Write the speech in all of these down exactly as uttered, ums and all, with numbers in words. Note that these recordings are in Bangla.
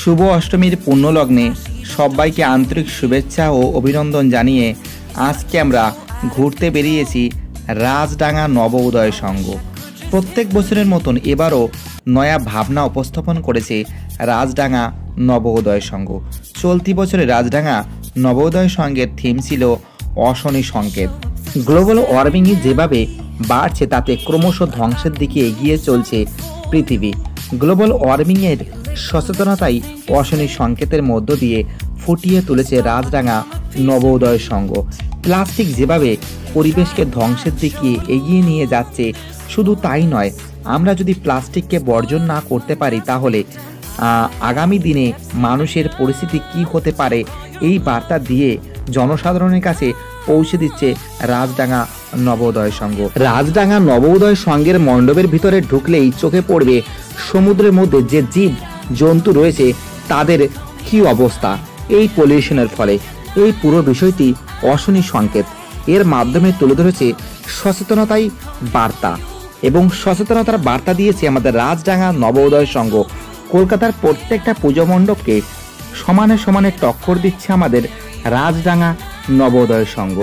शुभ अष्टमीर पुण्यलग्ने सबाइके आंतरिक शुभेच्छा और अभिनंदन जानिए आज के आमरा घुरते बेरिएछि राजडांगा नवोदय संघ। प्रत्येक बछरेर मतन एबारो नया भावना उपस्थापन करेছে राजडांगा नवोदय संघ। चलती बछरे राजडांगा नवोदय संघের थीम छिलो অশনি संकेत। ग्लोबल वार्मिंग যেভাবে বাড়ছে তাতে ক্রমশ ধ্বংসের দিকে এগিয়ে চলছে পৃথিবী। গ্লোবাল ওয়ার্মিং এর সচেতনতাই অশনি সংকেতের মধ্য দিয়ে ফুটিয়ে তুলেছে রাজডাঙ্গা নবোদয় সংঘ। প্লাস্টিক যেভাবে পরিবেশকে ধ্বংসের দিকে এগিয়ে নিয়ে যাচ্ছে, শুধু তাই নয়, আমরা যদি প্লাস্টিককে বর্জন না করতে পারি তাহলে আগামী দিনে মানুষের পরিস্থিতি কি হতে পারে এই বার্তা দিয়ে জনসাধারণের কাছে পৌঁছে দিচ্ছে রাজডাঙ্গা নবোদয় সংঘ। রাজডাঙ্গা নবোদয় সংঘের মণ্ডপের ভিতরে ঢুকলেই চোখে পড়বে সমুদ্রের মধ্যে যে জীব জন্তু রয়েছে তাদের কি অবস্থা এই পলিউশনের ফলে। এই পুরো বিষয়টি অশনি সংকেত। এর মাধ্যমে তুলে ধরেছে সচেতনতাই বার্তা এবং সচেতনতার বার্তা দিয়েছে আমাদের রাজডাঙ্গা নবোদয় সংঘ। কলকাতার প্রত্যেকটা পূজা মণ্ডপকে সমানে সমানে টক্কর দিচ্ছে আমাদের রাজডাঙ্গা নবোদয় সংঘ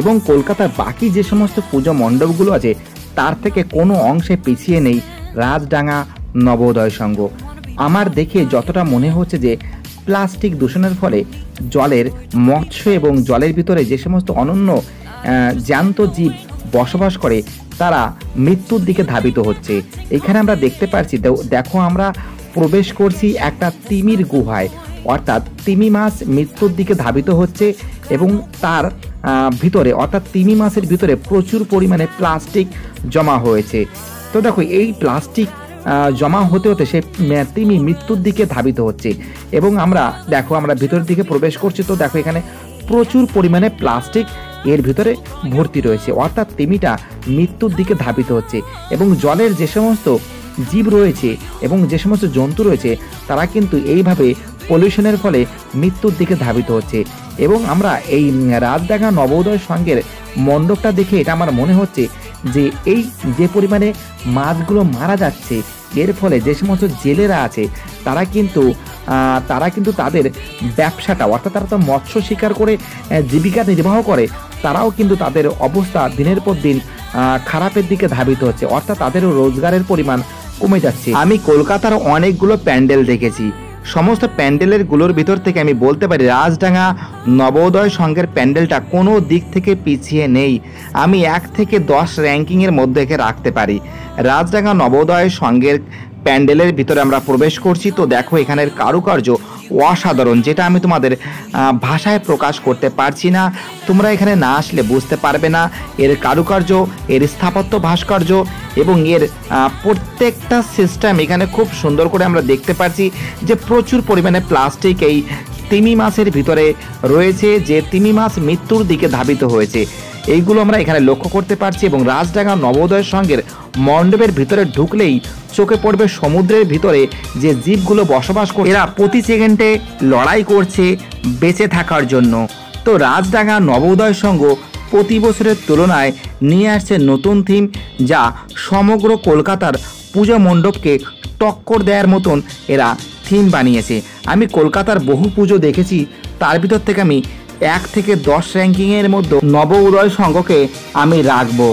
এবং কলকাতার বাকি যে সমস্ত পূজা মণ্ডপগুলো আছে তার থেকে কোনো অংশে পিছিয়ে নেই রাজডাঙ্গা নবোদয় সংঘ। আমার দেখে যতটা মনে হচ্ছে যে প্লাস্টিক দূষণের ফলে জলের মৎস্য এবং জলের ভিতরে যে সমস্ত অনন্য জ্যান্ত জীব বসবাস করে তারা মৃত্যুর দিকে ধাবিত হচ্ছে। এখানে আমরা দেখতে পাচ্ছি, দেখো আমরা প্রবেশ করছি একটা তিমির গুহায়, অর্থাৎ তিমি মাছ মৃত্যুর দিকে ধাবিত হচ্ছে এবং তার ভিতরে অর্থাৎ তিমি মাছের ভিতরে প্রচুর পরিমাণে প্লাস্টিক জমা হয়েছে। তো দেখো এই প্লাস্টিক জমা হতে হতে সে তিমি মৃত্যুর দিকে ধাবিত হচ্ছে এবং আমরা দেখো আমরা ভিতরের দিকে প্রবেশ করছি। তো দেখো এখানে প্রচুর পরিমাণে প্লাস্টিক এর ভিতরে ভর্তি রয়েছে, অর্থাৎ তিমিটা মৃত্যুর দিকে ধাবিত হচ্ছে এবং জলের যে সমস্ত জীব রয়েছে এবং যে সমস্ত জন্তু রয়েছে তারা কিন্তু এইভাবে পলিউশনের ফলে মৃত্যুর দিকে ধাবিত হচ্ছে। এবং আমরা এই রাজডাঙ্গা নবোদয় সংঘের মণ্ডপটা দেখে এটা আমার মনে হচ্ছে যে এই যে পরিমাণে মাছগুলো মারা যাচ্ছে এর ফলে যে সমস্ত জেলেরা আছে তারা কিন্তু তারা কিন্তু তাদের ব্যবসাটা অর্থাৎ তারা তো মৎস্য শিকার করে জীবিকা নির্বাহ করে, তারাও কিন্তু তাদের অবস্থা দিনের পর দিন খারাপের দিকে ধাবিত হচ্ছে, অর্থাৎ তাদেরও রোজগারের পরিমাণ কমে যাচ্ছে। আমি কলকাতার অনেকগুলো প্যান্ডেল দেখেছি, সমস্ত প্যান্ডেলের গুলোর ভিতর থেকে আমি বলতে পারি রাজডাঙ্গা নবোদয় সংঘের প্যান্ডেলটা কোনো দিক থেকে পিছিয়ে নেই। আমি এক থেকে দশ র্যাঙ্কিংয়ের মধ্যে একে রাখতে পারি। রাজডাঙ্গা নবোদয় সংঘের প্যান্ডেলের ভিতরে আমরা প্রবেশ করছি। তো দেখো এখানের কারুকার্য অসাধারণ, যেটা আমি তোমাদের ভাষায় প্রকাশ করতে পারছি না, তোমরা এখানে না আসলে বুঝতে পারবে না। এর কারুকার্য, এর স্থাপত্য ভাস্কর্য এবং এর প্রত্যেকটা সিস্টেম এখানে খুব সুন্দর করে আমরা দেখতে পাচ্ছি যে প্রচুর পরিমাণে প্লাস্টিক এই তিমি মাছের ভিতরে রয়েছে, যে তিমি মাছ মৃত্যুর দিকে ধাবিত হয়েছে, এইগুলো আমরা এখানে লক্ষ্য করতে পারছি। এবং রাজডাঙ্গা নবোদয় সংঘের মণ্ডপের ভিতরে ঢুকলেই চোখে পড়বে সমুদ্রের ভিতরে যে জীবগুলো বসবাস করে এরা প্রতি সেকেন্ডে লড়াই করছে বেঁচে থাকার জন্য। তো রাজডাঙ্গা নবোদয় সংঘ প্রতি বছরের তুলনায় নিয়ে আসছে নতুন থিম, যা সমগ্র কলকাতার পূজা মণ্ডপকে টক্কর দেওয়ার মতন এরা থিম বানিয়েছে। আমি কলকাতার বহু পুজো দেখেছি, তার ভিতর থেকে আমি এক থেকে দশ র্যাঙ্কিংয়ের মধ্যে নবোদয় সংঘকে আমি রাখবো।